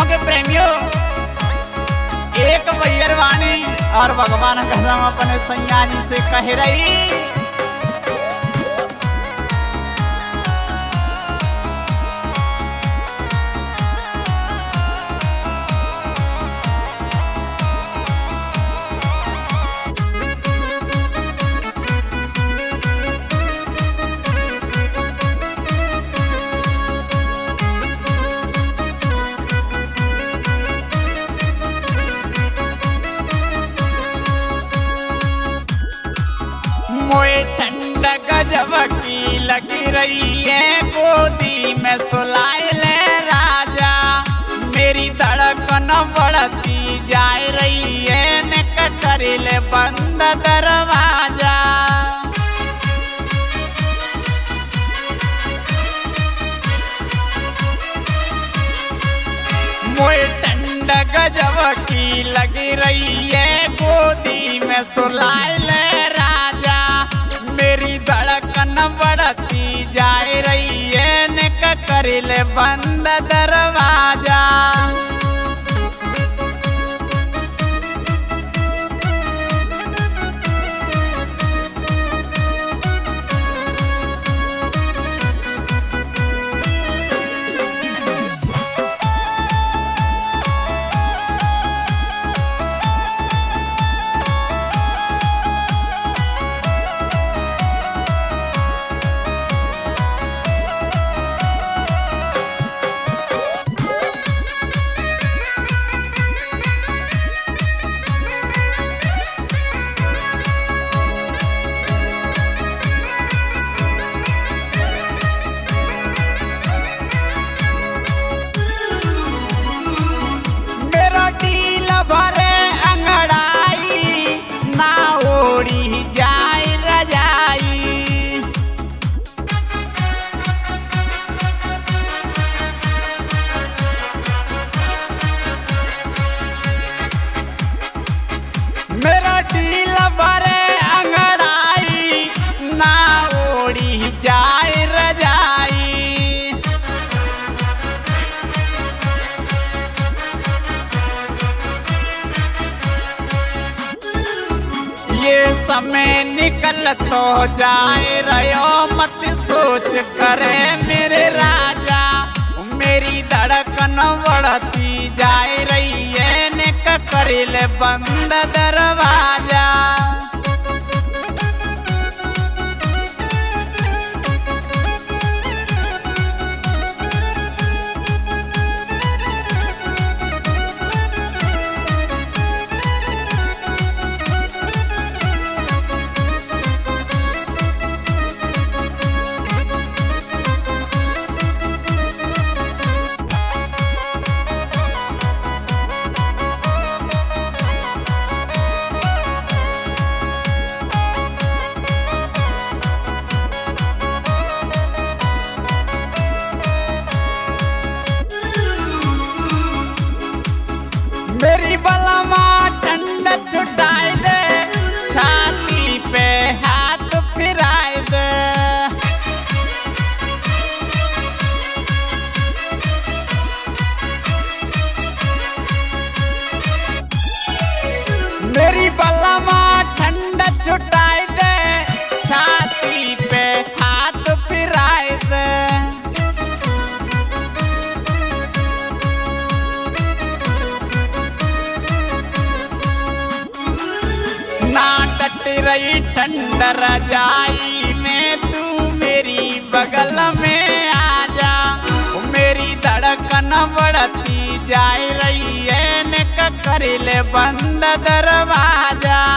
प्रेमियों के प्रेमियों एक वैयर वाणी और भगवान कसम अपने सैया जी से कह रही गजब की लगी रही है गोदी में सुलाए ले राजा, मेरी धड़कन बढ़ती जा रही है, निक कर ले बंद दरवाजा। मोए ठंड गजब की लगी रही है गोदी में सुलाए ले राजा, मेरी धड़कन बढ़ती जा रही है, निक कर ले बंद दरवाजा। मेरा टीला भरे अंगड़ाई ना ओढ़ी जाए रजाई, ये समय निकल तो जाए रहो मत सोच करे मेरे राजा, मेरी धड़कन बढ़ती जाए रही है, कर ले बंद दरवाजा। मेरी बलमा ठंड छुटाए दे, छाती पे हाथ फिराए दे, मेरी बलमा ठंड छुटाए दे, छाती पे हाथ फिराए दे, रही ठंड रजाई में तू मेरी बगल में आजा, मेरी धड़कन बढ़ती जा रही है, निक कर ले बंद दरवाजा।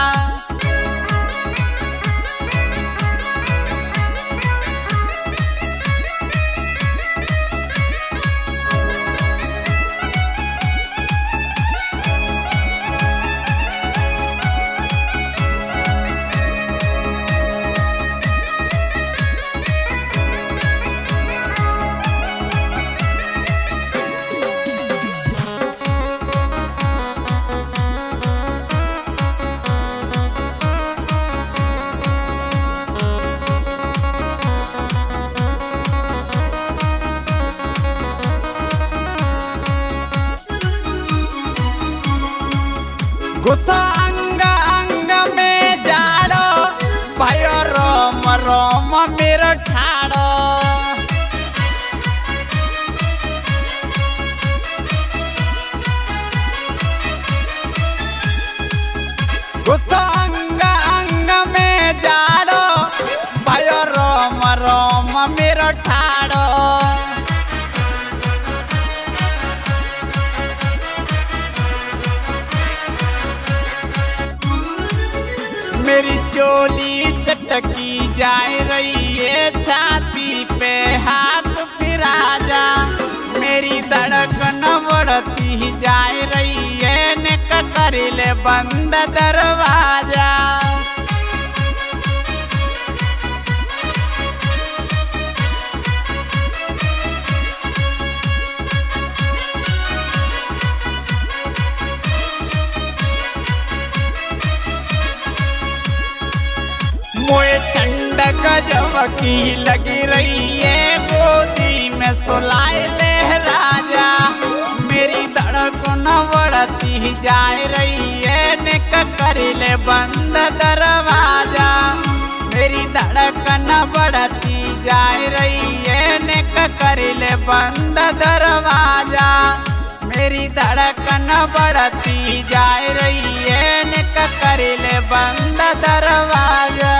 मामा मेरा ठाड़ो गुस्सा अंग अंग में जाड़ो भयो रोम रोम मेरा ठाड़ो मेरी चोली चटकी जाए रही है छाती पे हाथ फिरा जा मेरी धड़कन बढ़ती जाए रही है नेक कर ले बंद दरवाजा मोए ठंडक जबकि लगी रही है गोदी में सुलाए लहरा जा मेरी धड़कन बढ़ती जाए रही है नेक कर ले बंद दरवाजा मेरी धड़कन बढ़ती जाए रही है नेक कर ले बंद दरवाजा मेरी धड़कन बढ़ती जाए रही है नेक कर ले बंद दरवाजा।